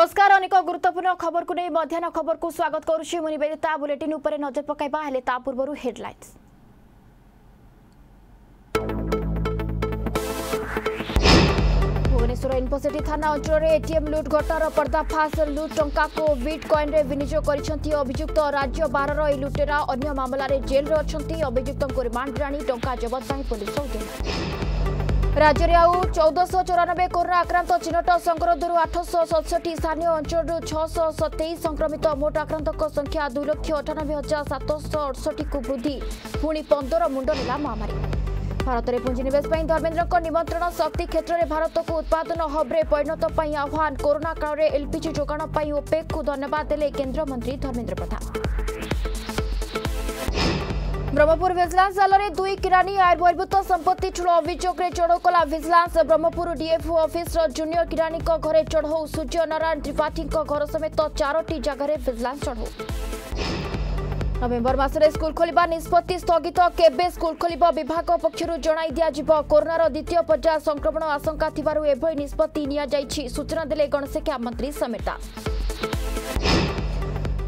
नमस्कार अनेक गुरुत्वपूर्ण खबर को नहीं मध्याह्न खबर को स्वागत करुच्ची मु निवेदिता बुलेटिन उपरे नजर पकाइबा हेले ता पूर्वरु हेडलाइंस। भुवनेश्वर इन्फोसिटी थाना अंचल एटीएम लुट घटनार पर्दाफाश लुट टंका को बिटकॉइन रे विनियोग करिसंती अभियुक्त राज्य बाहर ए लुटेरा अन्य मामला रे जेल रे अछंती अभियुक्तन को रिमांड रानी टंका जब्त पई पुलिस उद्यम। राज्य में आउ 1494 कोरोना आक्रांत चिन्हट संगरोध 867 स्थानीय अंचल 627 संक्रमित मोट आक्रांत संख्या 2,98,768 को वृद्धि पुणी 15 मुंड नेला महामारी। भारत में पुंजीनिवेश धर्मेन्द्र निमंत्रण शक्ति क्षेत्र में भारत को उत्पादन हब्रे परिणत आह्वान कोरोना काल में एलपीजी जोगाण ओपेक को धन्यवाद देले केंद्र मंत्री धर्मेन्द्र प्रधान। ब्रह्मपुर भिजिलांस जालरे दुई किरानी आय बहिर्भूत संपत्ति ठूल अभियोग चढ़ऊ कला vigilance. Brahmapur DFO office junior किरानी घरे चढ़ऊ सूर्य नारायण त्रिपाठी घर समेत 4 जगह भिजिलांस चढ़ऊ। नवेम्बर मासरे स्कूल खोलिबा निष्पत्ति स्थगित केबे स्कूल खोलिब विभाग पक्षरु जणाई दिया जिवो। कोरोनार द्वितीय पर्याय संक्रमण आशंका थिबारु एभई निष्पत्ति निया जायछि सूचना देले गणशिक्षा मंत्री समीर दास।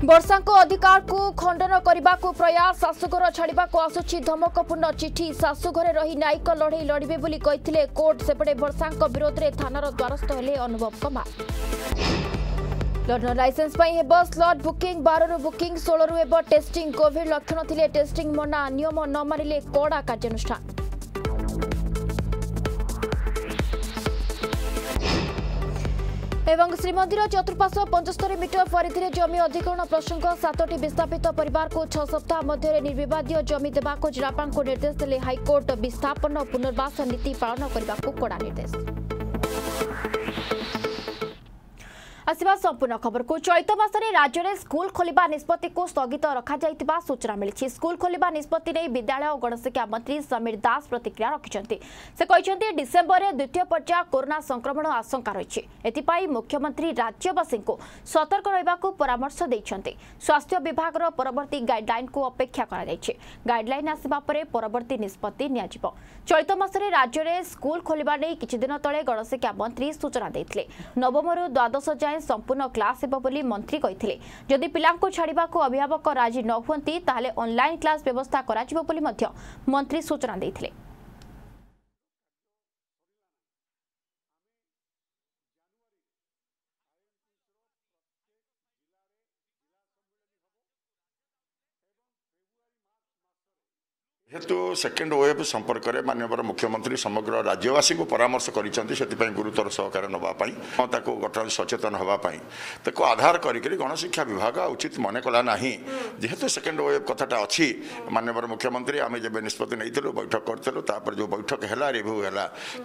वर्षा को अधिकार को खंडन करने को प्रयास शाशुघर छाड़ा आसुची धमकपूर्ण चिठी शाशुघरे रही न्यायिक लड़े लड़े बोली कोर्ट सेपटे वर्षा विरोध में थानार द्वारस्थ हेले Anubhav Kumar. Learner licence slot booking 12 booking 16 हेब टेस्टिंग कोविड लक्षण थिले टेस्टिंग मना नियम न मानिले कड़ा कार्यानुष्ठान। एवं श्रीमंदिर चतुर्पाश 75 मीटर परिधि जमी अधिग्रहण प्रसंग 7 विस्थापित परिवार को 6 सप्ताह मध्य निर्विवाद जमी देवा को जिलापाल को निर्देश देले हाइकोर्ट। विस्थापन पुनर्वास नीति पालन करने को कड़ा निर्देश। आसिबा संपूर्ण खबर को चैत मासरे राज्य में स्कूल खोलिबा निष्पत्ति को स्थगित रखा जायतिबा सूचना मिली। स्कूल खोलिबा निष्पत्ति नै विद्यालय और गणशिक्षा मंत्री समीर दास प्रतिक्रिया रखिछन्ति। से कहिछन्ति डिसेंबर रे द्वितीय पर्याय कोरोना संक्रमण आशंका रहिछि एतिपाई मुख्यमंत्री राज्यवासी को सतर्क रहबा को परामर्श दैछन्ति। स्वास्थ्य विभाग रो परवर्ती गाइडलाइन को अपेक्षा करा जायछि गाइडलाइन आसिबा परे परवर्ती निष्पत्ति निया जिवो। चैत मासरे राज्य में स्कूल खोलिबा नै किछि दिन तळे गणशिक्षा मंत्री सूचना दैथिले। नवम रो 12 संपूर्ण क्लास होली मंत्री कही जदि पिला छाड़ा अभिभावक राजी न होती ऑनलाइन क्लास व्यवस्था करा जिवो बोली मध्य मंत्री सूचना देथिले। जेहेतु सेकेंड वेव संपर्क में माननीय मुख्यमंत्री समग्र राज्यवासी को परामर्श करें गुरुतर सहकार नापाई ताको घटना सचेतन हाँपाई ताको आधार करी गणशिक्षा विभाग उचित मन कला ना जेहेतु सेकेंड वेव कथाटा अच्छी माननीय मुख्यमंत्री आम जब निष्पत्ति नहीं बैठक करूँ जो बैठक है रिव्यू है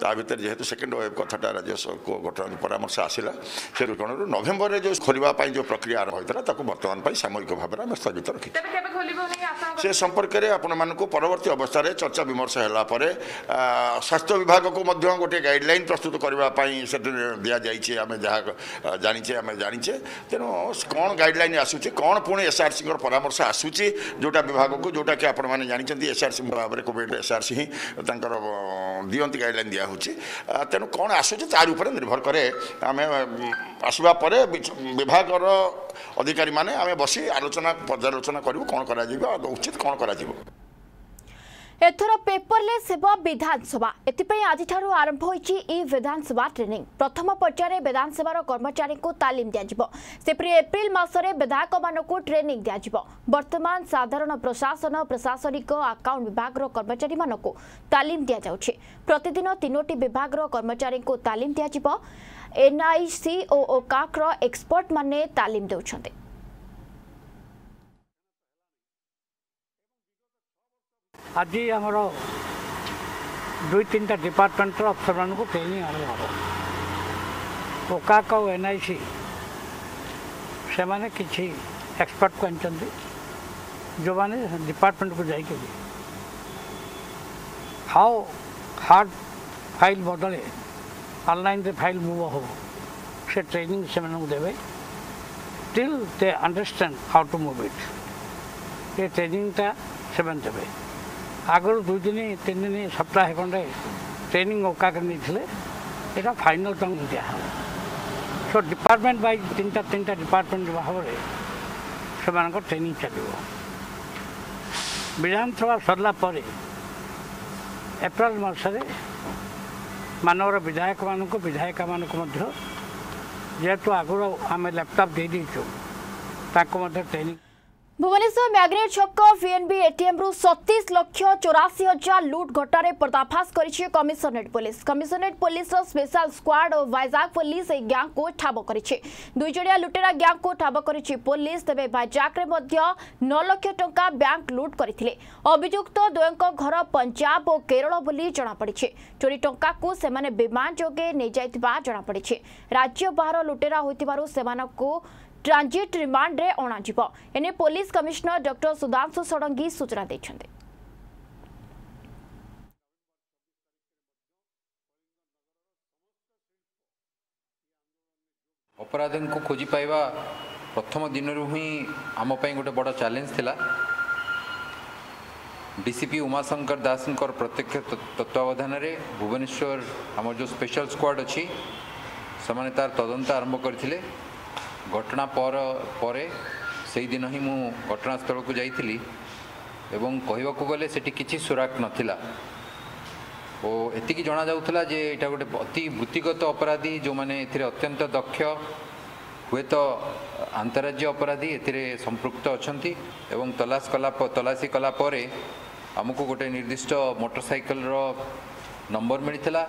ता भर जेहेतु सेकेंड वेव कथाटा राज्य को घटना परामर्श आसला से कारण नवेम्बर में जो खोलने जो प्रक्रिया आरंभ होता है बर्तमान सामयिक भाव में स्थगित रखी से संपर्क में आप अवस्था रे चर्चा विमर्श हैला परे स्वास्थ्य विभाग को मध्य गोटे गाइडलाइन प्रस्तुत करबा पई सेट दिया जाई छे। आमे जहा जानिचे तेनो कोन गाइडलाइन आसुचे कोन पुणे एसआरसी को परामर्श आसुचे जोटा विभाग को जोटा के आपण माने जानिचंती एसआरसी बारे कोविड एसआरसी ही तंकर दियंती गाइडलाइन दिया होची तेनो कोन आसुचे तार ऊपर निर्भर करे आमे आसबा परे विभाग रो अधिकारी माने आमे बसी आलोचना पर्यालोचना करिवो कोन करा जिवो उचित कोन करा जिवो। एथर पेपरलेस हेब विधानसभा एथिपई आज आरंभ होईछि ई विधानसभा ट्रेनिंग। प्रथम पर्यायर विधानसभार कर्मचारी को तालीम दियाजिवो। सेपरि एप्रिल मासरे विधायक मानकु ट्रेनिंग दियाजिवो। वर्तमान साधारण प्रशासन प्रशासनिक आकाउंट विभाग कर्मचारी मानकु तालीम दिया जाउछि। प्रतिदिन 3 विभाग कर्मचारी को तालीम दियाजिवो। एनआईसी ओ ओकाक एक्सपर्ट माने तालीम देउछन्ते। आज आमर 2-3टा डिपार्टमेंटर अफसर मानक ट्रेनिंग आरंभ हम ओकाक और एनआईसी से माने किसी एक्सपर्ट को आनी जो माने डिपार्टमेंट को जाके हाउ हार्ड फाइल बदले ऑनलाइन रे फाइल मूव हो से ट्रेनिंग से मानक देवे till they understand how to move it. ये ट्रेनिंगटा से देवे आगर 2-3 दिन सप्ताह खंडे ट्रेनिंग ओका फाइनल टंग दिया सो डिपार्टमेंट वाइज तीन डिपार्टमेंट भाव में से ट्रेनिंग चलो विधानसभा सरला एप्रिल मसरे मानवर विधायक मानक विधायिका मानक जेहेतु आगु आम लैपटॉप दे ट्रेनिंग। भुवनेश्वर मैग्नेट छक वीएनबी एटीएम रु 37,84,000 लूट घटना पर्दाफाश करिछि commissionerate police. Commissionerate police special squad और वाइजाक पुलिस एक गैंग को ठाब करिछि। दुईजणिया लुटेरा गैंग को ठाब करिछि पुलिस। तबे वाइजाक रे मध्य 9 लाख टंका बैंक लूट करथिले। अभियुक्त द्वयंक घर पंजाब और केरल बोली जना पड़िछि। चोरी टंका को सेमाने विमान जोगे नै जायतबा जना पड़िछि। राज्य बाहर लुटेरा होइतिबारु सेमानकु ट्रांजिट रिमांड रे अणा जीव एने police commissioner doctor Sudhanshu Shadangi सूचना देछन्ते। अपराधी को खोजी पाइबा प्रथम दिन रु ही आम पई गोटे बड़ चैलेंज थिला। डीसीपी उमाशंकर दासनकर प्रत्यक्ष तत्वावधान रे भुवनेश्वर आम जो स्पेशल स्क्वाड अछि समाने तार तदंत आरंभ करथिले। घटना पर से दिन ही मुझे घटनास्थल को जाइली एवं कहवाक गले से किसी सुराग नाला और एति जना जाऊला जे यहाँ गोटे अति वृत्तिगत अपराधी जो मैंने अत्यंत दक्ष हुए तो आंतरराज्य अपराधी ए संपृक्त अच्छा एवं तलाशी कलापर आमको गोटे निर्दिष्ट मोटरसाइकल नंबर मिलता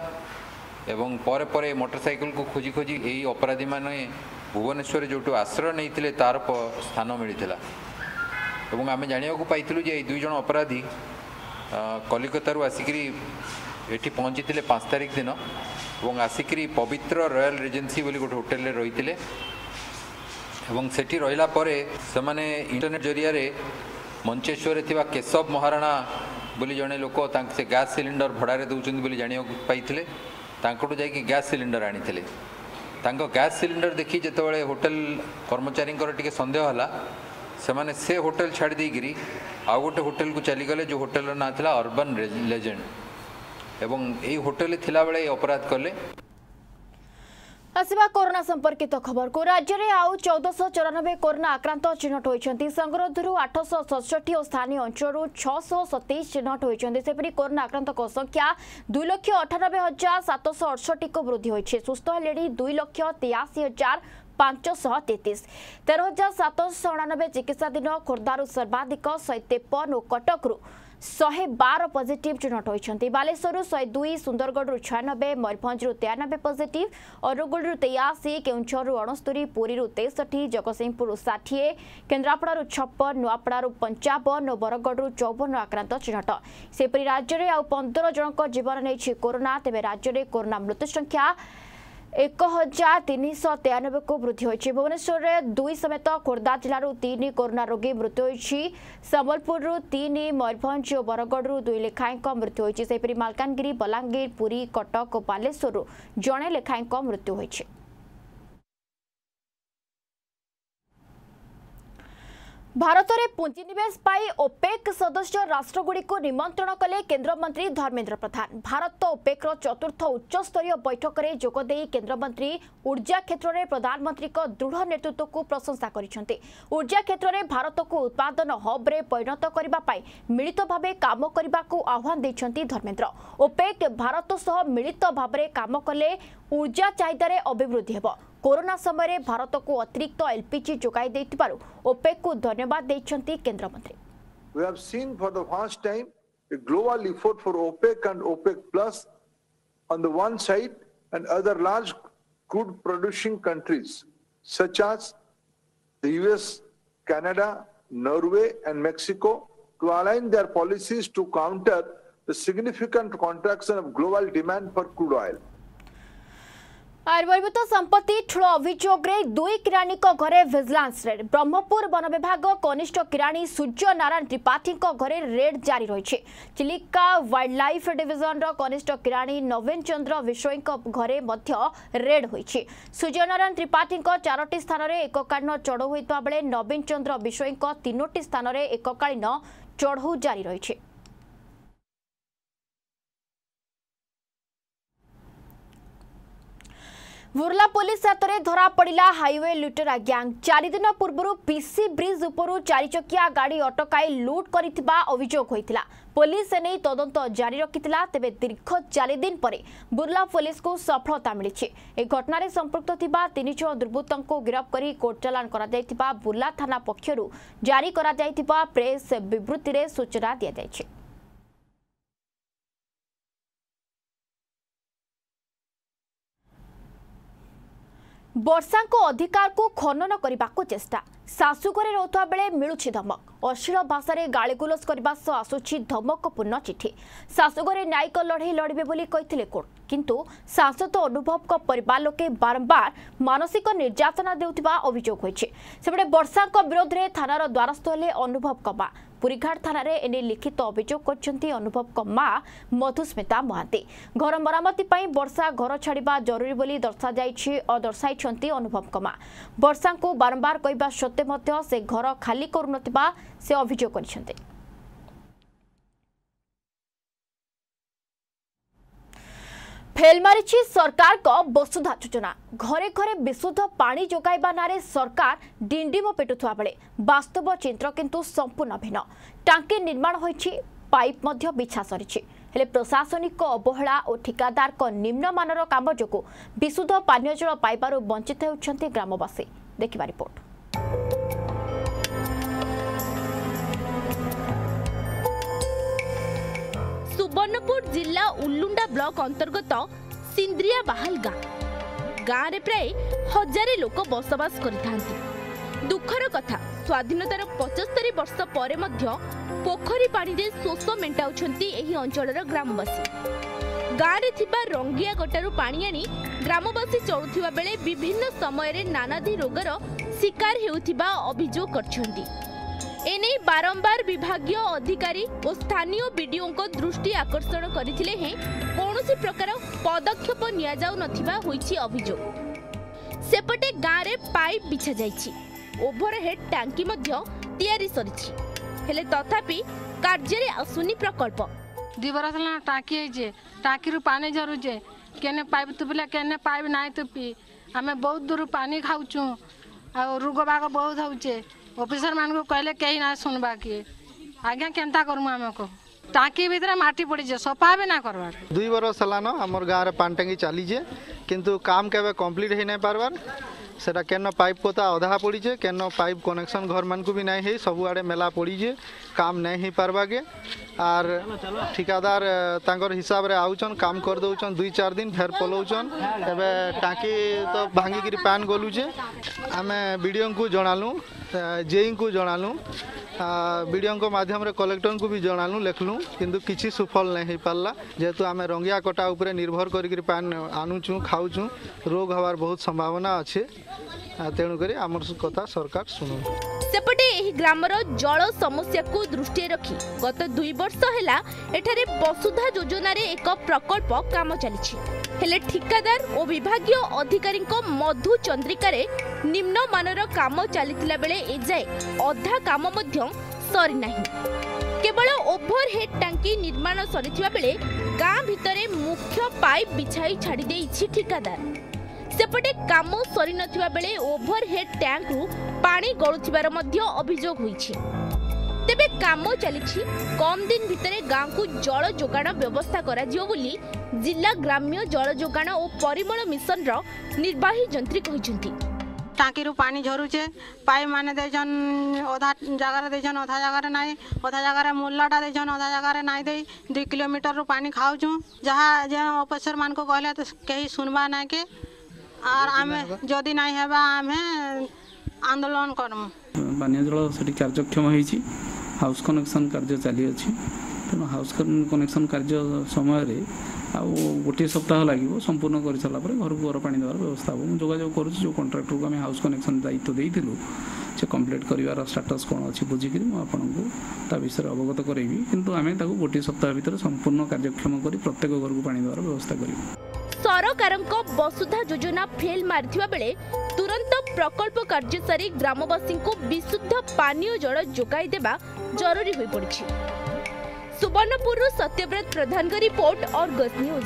एवं पर मोटरसाइकल को खोजी खोजी यही अपराधी मैंने भुवनेश्वर जो आश्रय नहीं तार स्थान मिलता एवं आम जानवाक पाइलु जे दुईज अपराधी कलिकतारू आसिक ये पहुँची 5 तारिख दिन और आसिक पवित्र रॉयल रेजेन्सी गोटे होटेल रही सेठी रहा से इंटरनेट जरिया मंचेश्वर थी केशव महाराणा बोली जड़े लोक से गैस सिलिंडर भड़ारे दौरान जानवाक पाई जाकि गैस सिलिंडर आनी तांको गैस सिलिंडर देखी जो होटेल कर्मचारी टिके संदेह हला से होटेल छाड़ देगिरी आउ गोटे होटेल को चलीगले जो होटेल ना था अर्बन लेजेंड एवं यही होटेल थिला बेले अपराध कले। आसिबा कोरोना संपर्कित खबर को राज्य में आउ 1494 कोरोना आक्रांत चिन्हट होती। संगरोधरू 867 और स्थानीय अंचल 627 चिन्हट होती। सेपरी कोरोना आक्रांत संख्या 2,98,768 को वृद्धि होती। सुस्थ हेले 2,83,000 533 13,789 चिकित्साधीन। खोर्धारू सर्वाधिक 153 और कटकरू 112 पॉजिटिव चिन्हट होती। बालेश्वर 102 सुंदरगढ़ 96 मयूरभंज 93 पॉजिटिव अनुगुल 83 केउंझर 69 पुरी 63 जगतसिंहपुर 60 केन्द्रापड़ा 56 नुआपड़ा 55 और बरगढ़ 54 आक्रांत चिन्हट। सेपरी राज्य में आउ 15 जनक जीवन नहीं कोरोना। तेज राज्य में कोरोना मृत्यु संख्या 1,393 को वृद्धि होती। भुवनेश्वर में 2 समेत खोर्धा जिलू 3 कोरोना रोगी मृत्यु होती। संबलपुर 3 मयूरभंज और बरगढ़ 2 लेखाएं मृत्यु होती। सेपरी मालकानगिरी बलांगीर पुरी कटक और बालेश्वर जड़े लेखाएं मृत्यु होती। भारत में पुंजीनिवेश पाई ओपेक सदस्य राष्ट्रगुड़ी को निमंत्रण कले केंद्रमंत्री धर्मेन्द्र प्रधान। भारत ओपेक्र चतुर्थ उच्चस्तरीय बैठक में जोगद केंद्रमंत्री ऊर्जा क्षेत्र में प्रधानमंत्री दृढ़ नेतृत्व को प्रशंसा करिसेंति। ऊर्जा क्षेत्र में भारत को उत्पादन हब रे परिणत करबा पाई मिलित भाव काम करबा को आह्वान देइछंति धर्मेन्द्र। ओपेक भारत सह मिलित भाव में काम कले ऊर्जा चाहिदार अभिवृद्धि हेबो। कोरोना समय भारत को अतिरिक्त एलपीजी जोगाई देथिबारु ओपेक को धन्यवाद देछंती केंद्र मंत्री। We have seen for the first time a global effort for OPEC and OPEC plus on the one side and other large crude producing countries such as the US, Canada, Norway and Mexico to align their policies to counter the significant contraction of global demand for crude oil. आयुर्वेदित संपत्ति ठूल अभियोग 2 किराणी घरे vigilance red. Brahmapur one विभाग कनिष्ठ किराणी सूर्य नारायण त्रिपाठी घरे red जारी रही। Chilika wild life division कनिष्ठ किराणी नवीन चंद्र विषोई घरे रेड होती। सूर्य नारायण त्रिपाठी 4 स्थान में एककालीन चढ़ऊ होता बेले नवीन चंद्र विषोई 3 स्थान में एककालीन चढ़ऊ जारी रही। बुर्ला पुलिस हाथ में धरा पड़ा हाईवे लुटेरा गैंग। चार दिन पूर्व पीसी ब्रिज उपरू चारिचकिया गाड़ी अटकाई लुट करिथिबा अभियोग होइथिला। पुलिस एने तदंत जारी रखिथिला। तेबे दीर्घ 4 दिन परे बुर्ला पुलिस को सफलता मिली। ए घटना रे संपर्क थिबा 3 जण दुर्बृत्तों को गिरफ्त करी कोर्ट चालान करा जायथिबा बुर्ला थाना पक्षरु जारी करा जायथिबा प्रेस विवृत्ति रे सूचना दिया जायछि। वर्षा को अधिकार को खनन करने को चेष्टा। शाशुघरे रोथुआ बेले मिलुछि धमक। अश्लील भाषा रे गालीगुलज करबा स आसुछि धमकपूर्ण चिठी। शाशुघरे न्यायिक लड़े लड़बे बोली कहिथिले कोर्ट, किंतु सांसद अनुभव को परिवार लोके बारंबार मानसिक निर्यातना देउथिबा अभियोग होइछि। सेबडे वर्षा को विरोध रे थानार द्वारस्थ हेले अनुभव कबा। पुरीघाट थाना रे एने लिखित अभियोग करछन्ती अनुभव को मां मधुस्मिता महांती। घर मरामती पई वर्षा घर छाड़ीबा जरूरी बोली दर्शा जाइछि और दर्शाइछन्ती अनुभव को मां। वर्षा को बारंबार कहिबा सत्ते मध्य से घर खाली करूनतिबा से अभियोग करछन्ती। फेल मारिछि सरकार को वसुधा योजना। घरे घरे विशुद्ध पानी जोगाइबा नारे सरकार डिंडिम पेटुथुआ बेले वास्तव चित्र किंतु संपूर्ण भिन्न। टांकी निर्माण होइछि, पाइप मध्य बिछा सरिछि, हेले प्रशासनिक अवहेला और ठिकादार को निम्नमानर काम जोगु विशुद्ध पानी जल पाइबारु वंचित होउछन्ती ग्रामवासी। देखिबा रिपोर्ट। सुवर्णपुर जिला उल्लुंडा ब्लॉक अंतर्गत सिंद्रिया बाहाल गाँव में प्राय हजारे लोक बसवास करिथांती। दुखर कथा, स्वाधीनतार 75 वर्ष परे मध्य पोखरी पानी रे शोष मेंटाउछंती एही अंचलर ग्रामवासी। गाँव रे थिबा रंगिया गटारू पानी आनी ग्रामवासी चलुथिबा बेले विभिन्न समय रे नानादी रोगर शिकार हेउथिबा अभियोग करछंती। एने बारंबार विभागीय अधिकारी और स्थानीय बीडीओ को दृष्टि आकर्षण करथिले हे कोनोसी प्रकार पदक्षेप निया जाउ नथिबा होईछि अभियोग। सेपटे गाँव रे पाइप बिछा जाइछि, ओभरहेड टांकी मध्य तयारी सरिछि, हेले तथापि कार्य रे असुनी प्रकल्प। दिवरासला टांकी हे जे टांकी रु पानी जरू जे केने पाइप तुबिला केने पाइप नाय तुपी हमें बहुत दूर पानी खाउछु और रोग बाग बहुत होउछे। ऑफिसर मान को कहले कहीं ना सुनवा के आज्ञा केनता करमु। हमको टाकी भीतर माटी पड़ी जे सफा भी ना करवार। 2 बरस हलान हमर गाँव रे पान टंकी चली जे किंतु काम केबे कंप्लीट हे नै पारवार। सेटा केनो पाइप पोता अधा पड़ी जे, केनो पाइप कनेक्शन घर मान को भी नै हे, सब आड़े मेला पड़ी जे, काम नै हे पारबा के। आर ठिकादार तांकर हिसाब रे आउचन काम कर दउचन 2-4 दिन फेर पलौचन। एबे टाकी तो भांगी गिरी पान गोलु जे। आमे वीडियो को जणालु, जेई को जणालु, वीडियो को माध्यम रे कलेक्टर को भी जणालु, लेखलु, किंतु किछि सुफल नै हे पाला। जेतु आमे रंगिया कोटा ऊपर निर्भर करि गिरी पान आनुचु खाउचु, रोग हवार बहुत संभावना अछि। तेणु करी आमर कथा सरकार सुनु। सेपटे एही ग्रामर जल समस्या को दृष्टि रखी गत 2 वर्ष हेला एठारे वसुधा योजना रे एक प्रकल्प काम चली। हेले ठिकादार और विभागीय अधिकारी मधु चंद्रिका रे निम्नमानर काम चली बेले एजाए अधा काम मध्य सरी नाही। केवल ओभरहेड टांकी निर्माण सरीथिबा बेले गाँ भितरे मुख्य पाइप बिछाई छाड़ी देइछि ठिकादार। सेपटे काम सरी नथिबा बेले ओभरहेड टैंक रु पानी गळुथिबार मध्य अभियोग होईछि। तेबे काम चलीछि, कम दिन भितरे गाँव को जल जोगाण व्यवस्था करा जियो बोली जिला ग्राम्य जल जोगाण और परिमल मिशन रो निर्वाही जंत्री कहिसेंती। टांकी रु पानी झरुचे, पाइप माने देछन अधा जगह रे देछन, अधा जगह रे नाही, अधा जगह रे मुल्लाटा देछन, अधा जगह रे नाही देई 2 किलोमीटर रु पानी खाउछु। जहा जे ऑफिसर मान को कहले तो केही सुनबा ना के आर आमे जदी नाही हेबा आमे आंदोलन करम। पानी जल सठी कार्यक्षम होईची, हाउस कनेक्शन कार्य चाली अछि। तेना हाउस कनेक्शन कार्य समय रे आ गोटे सप्ताह लागिवो संपूर्ण करि चला पर घर घर पानी देवार व्यवस्था हो। जोगाजोग करूछु जो कॉन्ट्रैक्टर को हमें हाउस कनेक्शन दायित्व देइथिलु से कंप्लीट करिवार स्टेटस कोन अछि बुझी कि म आपन को ता विषय अवगत करैबी, किंतु हमें ताको गोटे सप्ताह भीतर संपूर्ण कार्यक्षम करी प्रत्येक घर को पानी देवार व्यवस्था करिवो। सरकारंको वसुधा योजना फेल मारिथिबा बेले तुरंत प्रकल्प कार्य सारी ग्रामवासी को विशुद्ध पानी जल जोगाई देवा जरूरी होई पड़छि। सुवर्णपुर सत्यव्रत प्रधान की रिपोर्ट और गज न्यूज।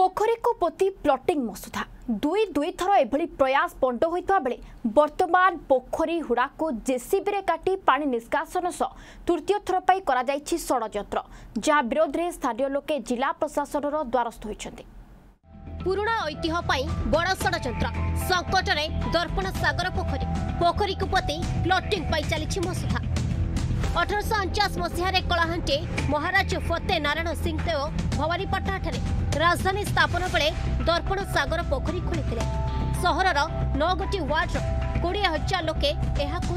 पोखरी को पोती प्लटिंग मसुधा दुई दुई थर एभली प्रयास पंड होता बेले बर्तमान पोखरी हुड़ा को जेसीबी रे काटी पानी निष्कासन सह तृतीय थर पाई करा जायछि षडयंत्र जहाँ विरोध रे स्थानीय लोके जिला प्रशासन द्वारस्थ होइछन्ति। पुराणा ऐतिह्य पाई बड़ षडयंत्र संकट रे दर्पण सागर पोखरी पोखरी को पोती प्लटिंग पाई चली मसुधा 1849 मसीह कलाहांटे महाराज फते नारायण सिंह देव भवानीपाटना राजधानी स्थापना बेले दर्पण सागर पोखरी खोली सहर 9 गोटी वार्डर 20,000 लोके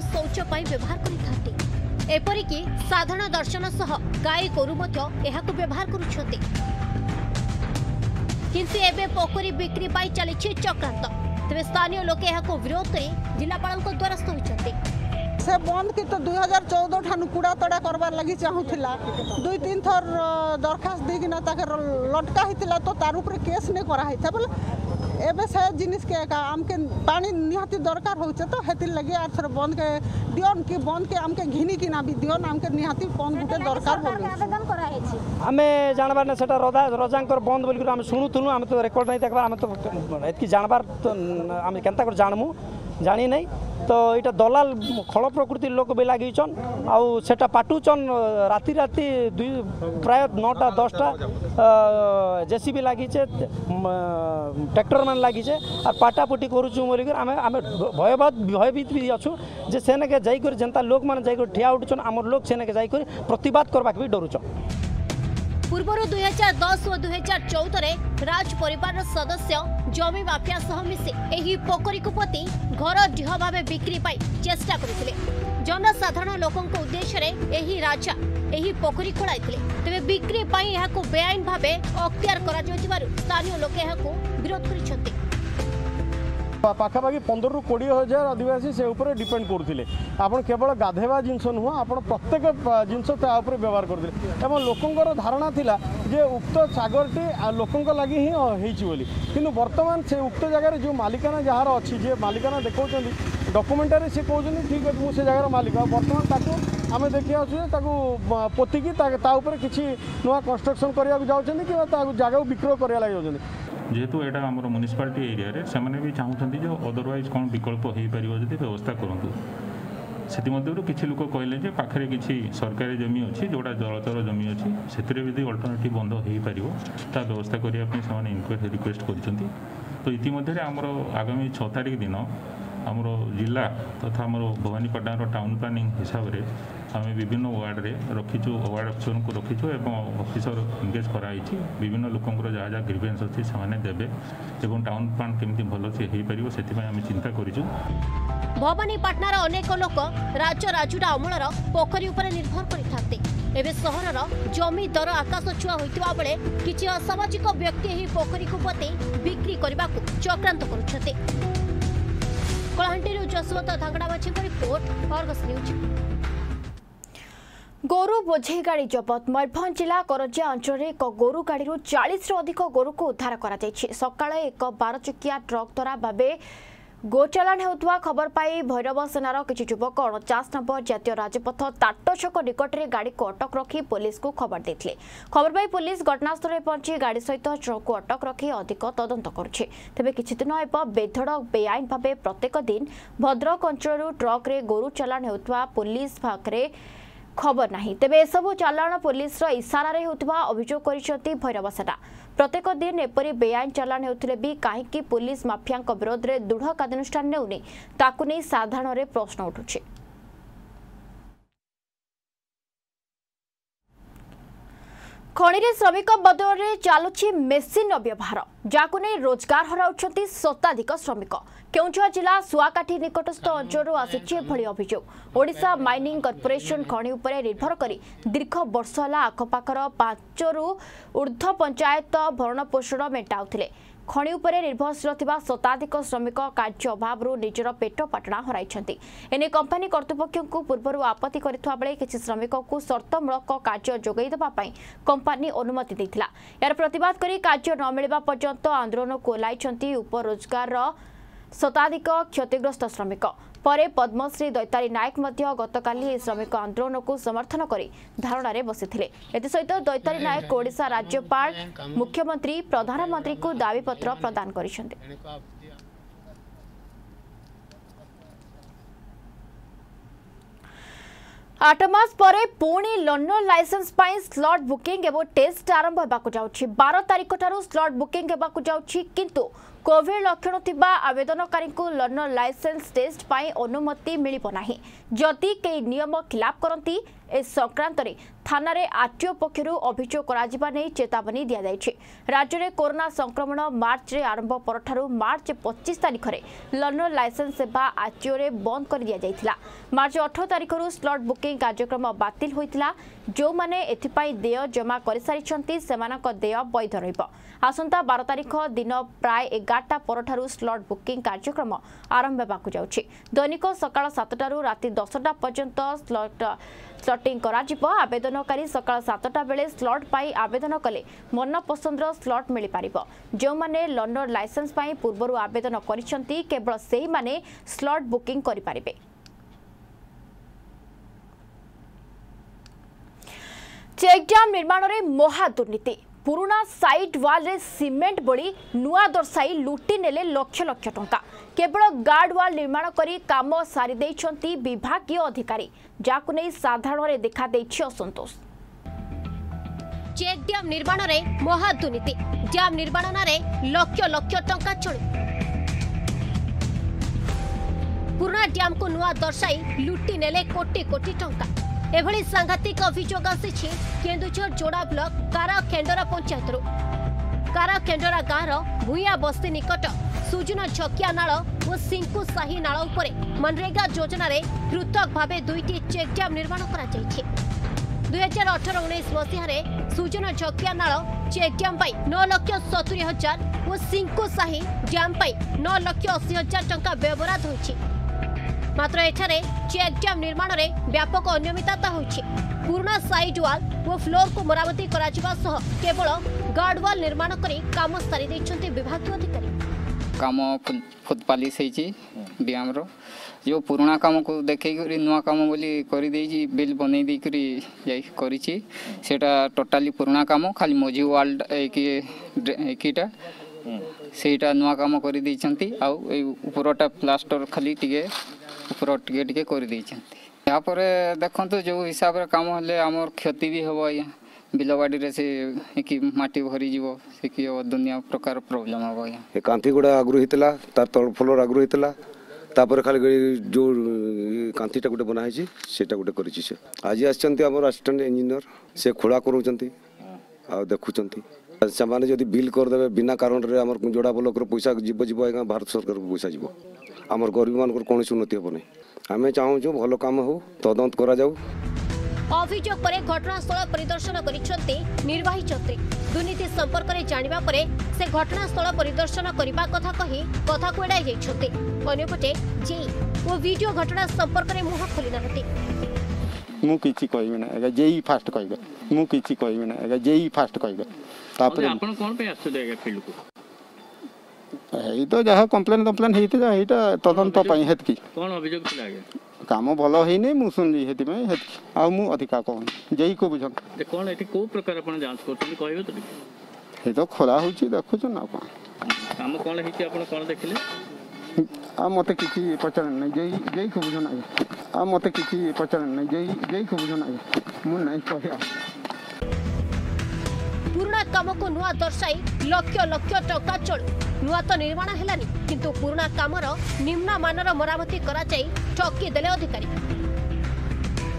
शौच व्यवहार करपरिक साधारण दर्शन सह गाई गोरू व्यवहार करबे पोखरी बिक्री चली चक्रांत तेज स्थानीय लोके विरोध कर जिलापाल द्वारस्थ होती से बंद की तो 2014 ठानु कूड़ा तोड़ा करवार लगी चाहूला दुई तीन थर दरखास्त देकिना लटका होता तो तार उपर केस नहीं कराई था बोले एवं से जिनिस के एका आमके पानी निहाती दरकार हो तो हेती लगे आर थर बंद के दियोन कि बंद के आमके घिनी किना भी दियोन आमके निहाती बंद गुटे दरकार हो आमे जानबार ने सेटा रदा रजांकर बंद बोल हम सुनुथुनु हम तो रिकॉर्ड नहीं देखबार हम तो एतकी जानबार तो हम केनता कर जानमु जानी नहीं तो यहाँ दलाल खल प्रकृति लोक भी लगन आटा पाटुचन राति राति प्राय 9टा 10टा जेसीबी लगिचे ट्रैक्टर मान लगिचे और पाटापुटी करुचु बोलिक आम भयभीत भी अच्छू जे सेनेके जाकर जनता लोक मैंने जाकर ठिया उठुन आम लोक सेनेके जाकर प्रतिवाद करवाक भी डरुच। पूर्वर 2010 और 2014 राज परिवार सदस्य जमी माफिया सह मिसी पोखरी को पोती घर डीह भाव बिक्री चेष्टा करते जनसाधारण लोकों उद्देश्य यही राजा यही पोखरी खोल तेज बिक्री बेआईन भाव अख्तियार कर स्थानीय लोके विरोध कर पाखापाखि 15 रु 20,000 आदिवासी से ऊपर डिपेंड करते आपड़ केवल गाधेवा जिनस नुह आप प्रत्येक जिनस व्यवहार करते लोकर धारणा था जे उक्त सगरटी लोकों लगी ही होली कि बर्तमान से उक्त जगार जो मालिकाना जार अच्छी जे मालिकाना देखा डॉक्यूमेंटरी से कहते हैं ठीक अच्छे मुझे जगार मालिक बर्तमान आम देखी पोतिकी कि नुआ कंस्ट्रक्शन करा जाऊँगी कि जगह विक्रय करा लगे जेहेतु एटा आमर म्युनिसिपालिटी एरिया से भी चाहूँगी जो अदरवाइज कौन विकल्प हो पार जब व्यवस्था करूँ से किसी लोक कहले पाखे कि सरकारी जमी अच्छी जोटा जलचर जमी अच्छी से अल्टरनेटिव बंद हो पार ता व्यवस्था करने से रिक्वेस्ट कर तो इतिमध्य आमर आगामी 6 तारिख दिन आमर जिला तथा आम भवानीपाटनार टाउन प्लानिंग हिसाब से आम विभिन्न वार्ड में रखीचु वार्ड अफिसर को रखीचु एवं अफिसर एंगेज कराई विभिन्न लोकों जहाँ जहाँ ग्रीवेन्स अच्छी से देवे एवं टाउन प्लान केमती भल से हो पार से आम चिंता करूँ। भवानीपाटनार अनेक लोक राजराजुड़ा अमूलर पोखरी उपर निर्भर करते एवं सहर जमी दर आकाश छुआ होता बेले किसी असामाजिक व्यक्ति ही पोखरी को पते बिक्री करने को चक्रांत कर गोरु बोझे गाड़ी जबत मयूरभंज जिला करजिया अंचल एक गोरु गाड़ी 40 अधिक गोरु को उद्धार कर सकाल एक 12 चकिया ट्रक द्वारा भावे गोचालाण होता खबर पाई भैरव सेनार किसी युवक 49 नंबर जातीय राजपथ ताटो छक निकटने गाड़ी को अटक रखी पुलिस को खबर देते खबर पाई पुलिस घटनास्थल पहुंची गाड़ी सहित ट्रक को अटक रखी अधिक तदंत करे तेज किद बेधड़ बेआईन भाव प्रत्येक दिन भद्रक अंचल ट्रक्रे गोरु चलाण होता पुलिस पाखे खबर नहीं तेज एसबू चलाण पुलिस इशारा होता अभियोग कर भैरव सेना प्रत्येक दिन एपरी बेआईन चलाण होते भी कहीं पुलिस माफिया विरोध में दृढ़ कार्यानुष्ठान नेउनी ताकू नहीं साधारण रे प्रश्न उठुछे। खणी रे श्रमिक बदल में चलुची मेसीन व्यवहार जहाँ नहीं रोजगार हराउछंती शताधिक श्रमिक केउंझर जिला सुआकाठी निकटस्थ अंचल आसुची एभली अभियोग ओडिशा माइनिंग कॉर्पोरेशन खणी उपर निर्भर करी दीर्घ वर्ष होला आखपाखर 5 रु ऊर्ध्व पंचायत भरण पोषण मेटाउथिले खणी उपर निर्भरशील थिबा शताधिक श्रमिक कार्य अभाव निजर पेट पाटना हराइछंती एने कंपनी कर्तृपक्षको पूर्व आपत्ति करथुवा बेले किछि श्रमिकको शर्तमूलक कार्य जोगाई देबा पई कंपनी अनुमति दैथिला यार प्रतिवाद करी कार्य न मिलबा पर्यंत आंदोलन कोलाइछंती उपरोजगार शताधिक क्षतिग्रस्त श्रमिक परे पद्मश्री दैतारी नायक गतकाली श्रमिक आंदोलन को समर्थन करी धारणारे बसिथिले। एतसहित दैतारी नायक ओडिशा राज्यपाल मुख्यमंत्री प्रधानमंत्री को दाबी पत्र प्रदान करिसंते। आठमास परे पुणी लर्नर लाइसेंस पाई स्लॉट बुकिंग एवं टेस्ट आरंभ होबाकु जाउछि। 12 तारिख ठारू स्लॉट बुकिंग होबाकु जाउछि, किंतु कोविड लक्षण थिबा आवेदनकारी को लर्नर लाइसेंस टेस्ट पाई अनुमति मिलिबो नाही। जदि केही नियम खिलाफ करंती ए संक्रांत रे थाना रे आरटीओ पक्षरु अभियोग करा जिबा नै चेतावनी दिया जायछि। राज्य रे कोरोना संक्रमण मार्च रे आरंभ परठारू मार्च 25 तारिख रे लर्नर लाइसेंस सेवा आरटीओ रे बंद कर दिया जायतिला। मार्च 18 तारिख रु स्लॉट बुकिंग कार्यक्रम बातिल होइतिला। जो माने एथिपाई देय जमा करि सारिछंती सेमानक देय वैध रहइबो। आसंता 12 तारिख दिन प्राय 11टा परठारू स्लॉट बुकिंग कार्यक्रम आरंभ होबाकु जाउछि। दैनिक सकाळ 7टा रु राति 10टा पर्यंत स्लॉटिंग कराजिबो। आवेदनकारी सकाळ 7टा बेले स्लॉट पाई आवेदन कले मनपसंदर स्लॉट मिलि पारिबो। जो माने लर्नर लाइसेंस पाई पूर्वरु आवेदन करिसंती केवल सेही माने स्लॉट बुकिंग करि पारिबे। चेक डैम निर्माण रे महा दुर्नीति। पुराना साइट वाल रे सीमेंट बड़ी नुआ दर्शाई लुटी नेले लक्ष लक्ष टंका। केवल गार्ड वाल निर्माण करी काम सारी देइछंती विभागीय अधिकारी, जाकु नै साधारण रे देखा देइछि असंतोष। चेक डैम निर्माण रे महा दुर्नीति। डैम निर्माण रे लक्ष लक्ष टंका चोरी। पुराना डैम को नुआ दर्शाई लुटी नेले कोटी कोटी टंका। एभली सांघातिक अभियोग आसी केन्दुझर जोड़ा ब्लॉक काराखेंडरा पंचायतर। काराखेंडरा गाँव भूया बस्ती निकट सुजन छकिया नाल और सिंकु साही नाल उपरे मनरेगा योजना रे पृथक भावे दुईटी चेक डैम निर्माण करा जायछि। 2018-19 मसीह रे सुजन छकिया नाल चेक डैम पाई 9,70,000 और सिंकु साही डैम पाई 9,80,000 टंका व्यवहार होछि। मात्र एठारे चेक डैम निर्माण रे व्यापक अनियमितता होछि। पूर्ण साइड वाल व फ्लोर को मरामती कराजिबा सह केवल गार्ड वाल निर्माण करी काम सारी दैछन्ते विभागीय अधिकारी। काम फुटपालिश हेछि बियाम रो जो पुराना काम को देखै करी नवा काम बोली करी देछि, बिल बनै दे करी जाय करिछि। सेटा टोटली पुराना काम खाली मोजी वाल एकीटा सेटा नवा काम करी दैछन्ती आ उपरोटा प्लास्टर खाली टिके ऊपर टिके कर देखु। तो जो हिसाब रे काम हेले आमर क्षति भी हम या बिलवाड़ी रे से कि माटी भरी जीवो से कि दुनिया प्रकार प्रॉब्लम हम या ए कांतीगुड़ा आग्रह हितला तार तल फ्लोर आग्रह हितला तापर खाली जो कांतीटा गुटे बना हिची सेटा गुटे करिची। से आज आछंती आमर असिस्टेंट इंजीनियर से खोला करूचंती आ देखुचंती सामान्य जदी बिल कर देबे बिना कारण रे आमर जोड़ा ब्लॉक रो पैसा जीव जीव आगा भारत सरकार को पैसा जीव आमर गरीब मान कौन उन्नति हम नहीं। आम चाहूँ भल कम हो तदंत करा जाऊ। अभियोग पर घटनास्थल परिदर्शन करिसंते निर्वाही छत्री। दुर्नीति संपर्क में जानिबा परे से घटनास्थल परिदर्शन करने कथा को एड़ाई जाइछंते। अन्यपटे जे वो वीडियो घटना संपर्क में मुह खोली नाहंती। मु किछि कहबे ना एगा जेई फास्ट कहबे। मु किछि कहबे ना एगा जेई फास्ट कहबे। तापर आपण कोन पे आछो देगा फील्ड को एई तो जहा कंप्लेन कंप्लेन हेते जा हेटा तदंत पई हेतकी कोन अभियोग थिला आगे काम भलो हेई नै। मु सुनली हेति में हेतकी आ मु अधिका कोन जेई को बुझन ते कोन एठी को प्रकार आपण जांच करथि कहबे तो हे तो खोला होछि देखु छ ना कोन काम कोन हेति आपण कोन देखिले आ मते किछि पहचान नै जेई जेई को बुझन आगे आ मते किछि पहचान नै जेई जेई को बुझन आगे मु नै कहया। पुराना काम को नुआ दर्शाई लक्ष लक्ष टका चोरी। नुआ तो निर्माण हेलानी किंतु पुराना कामर निम्न मानर मरामती कराई ठकी देले अधिकारी,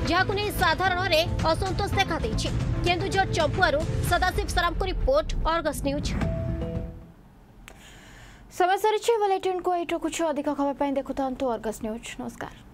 जहां नहीं साधारण रे असंतोष देखा देछि। केन्दुझर चंपुआरु सदाशिव सराम को रिपोर्ट अर्गस न्यूज। समय सारी बुलेटिन को अधिक खबर देखुता अर्गस न्यूज। नमस्कार।